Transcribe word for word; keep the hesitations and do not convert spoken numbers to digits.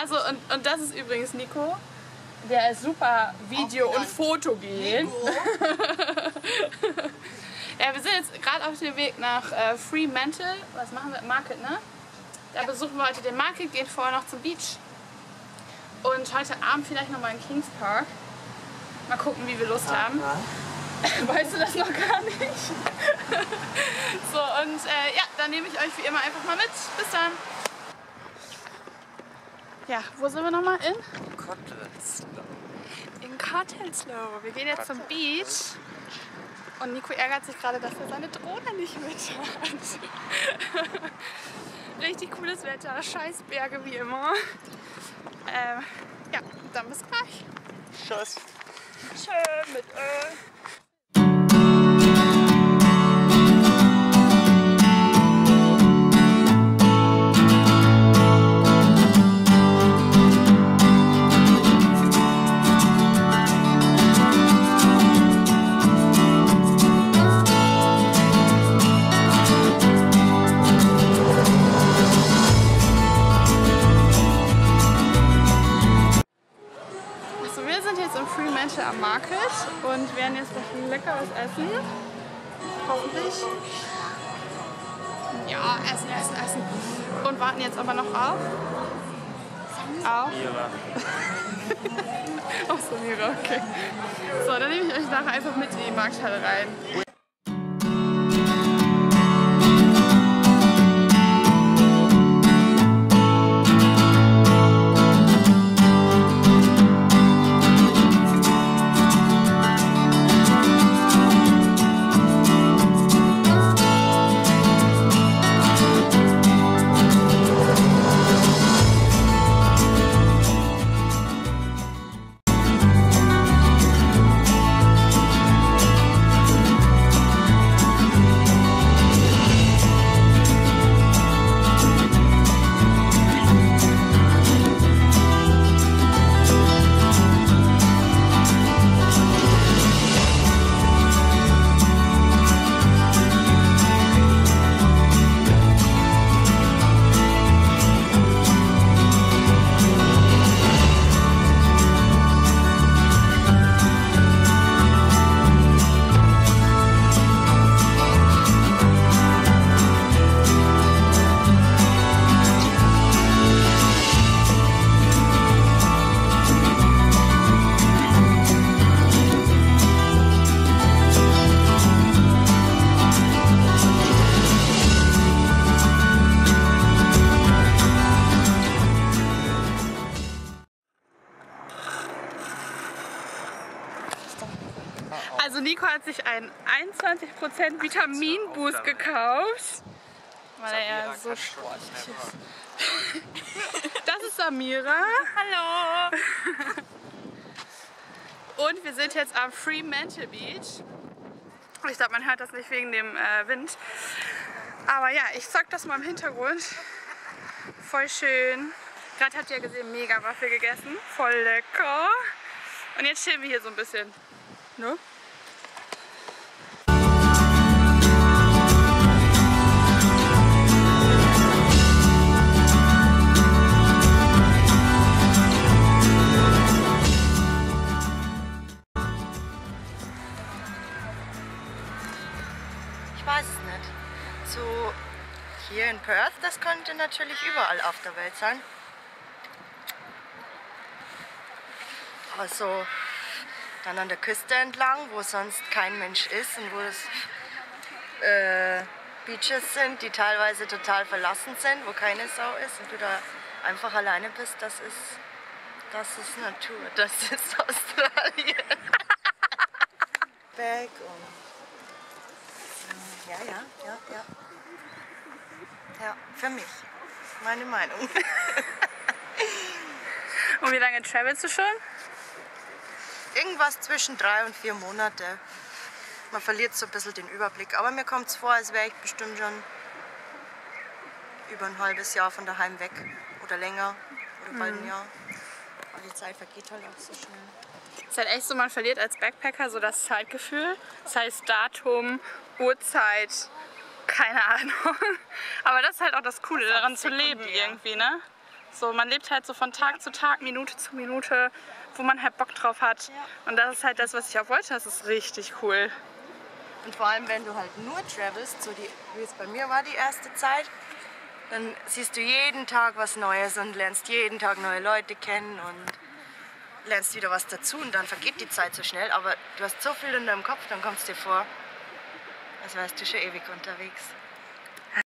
Also und, und das ist übrigens Nico. Der ist super Video- und Fotogen. Ja, wir sind jetzt gerade auf dem Weg nach äh, Fremantle. Was machen wir? Market, ne? Da ja. besuchen wir heute den Market, gehen vorher noch zum Beach. Und heute Abend vielleicht nochmal in Kings Park. Mal gucken, wie wir Lust Aha. haben. Weißt du das noch gar nicht? So, und äh, ja, dann nehme ich euch wie immer einfach mal mit. Bis dann! Ja, wo sind wir nochmal? In? Cottesloe. In Cottesloe. Wir gehen jetzt zum Beach. Und Nico ärgert sich gerade, dass er seine Drohne nicht mit hat. Richtig cooles Wetter, scheiß Berge wie immer. Ähm, ja, dann bis gleich. Tschüss. Schön mit Öl. Am Market und werden jetzt noch lecker was essen. Hoffentlich. Ja, essen, essen, essen. Und warten jetzt aber noch auf. Auf. Mira. Auf Samira, okay. So, dann nehme ich euch nachher einfach mit in die Markthalle rein. Also Nico hat sich einen einundzwanzig Prozent Vitaminboost gekauft, weil er ja so sportlich ist. Das ist Samira. Hallo. Und wir sind jetzt am Fremantle Beach. Ich glaube, man hört das nicht wegen dem äh, Wind. Aber ja, ich zeig das mal im Hintergrund. Voll schön. Gerade habt ihr gesehen, mega Waffel gegessen. Voll lecker. Und jetzt chillen wir hier so ein bisschen. Ne? Hier in Perth, das könnte natürlich überall auf der Welt sein. Aber so dann an der Küste entlang, wo sonst kein Mensch ist und wo es äh, Beaches sind, die teilweise total verlassen sind, wo keine Sau ist und du da einfach alleine bist, das ist, das ist Natur, das ist Australien. Back und ja, ja, ja, ja. Ja, für mich. Meine Meinung. Und wie lange travelst du schon? Irgendwas zwischen drei und vier Monate. Man verliert so ein bisschen den Überblick. Aber mir kommt es vor, als wäre ich bestimmt schon über ein halbes Jahr von daheim weg. Oder länger. Oder bald ein mhm. Jahr. Aber die Zeit vergeht halt auch so schnell. Es ist halt echt so, man verliert als Backpacker so das Zeitgefühl. Das heißt Datum, Uhrzeit. Keine Ahnung. Aber das ist halt auch das Coole, daran zu leben irgendwie, ne? So, man lebt halt so von Tag zu Tag, Minute zu Minute, wo man halt Bock drauf hat. Ja. Und das ist halt das, was ich auch wollte. Das ist richtig cool. Und vor allem, wenn du halt nur travelst, so die, wie es bei mir war die erste Zeit, dann siehst du jeden Tag was Neues und lernst jeden Tag neue Leute kennen und lernst wieder was dazu und dann vergeht die Zeit so schnell, aber du hast so viel in deinem Kopf, dann kommst du dir vor, als wärst du schon ewig unterwegs.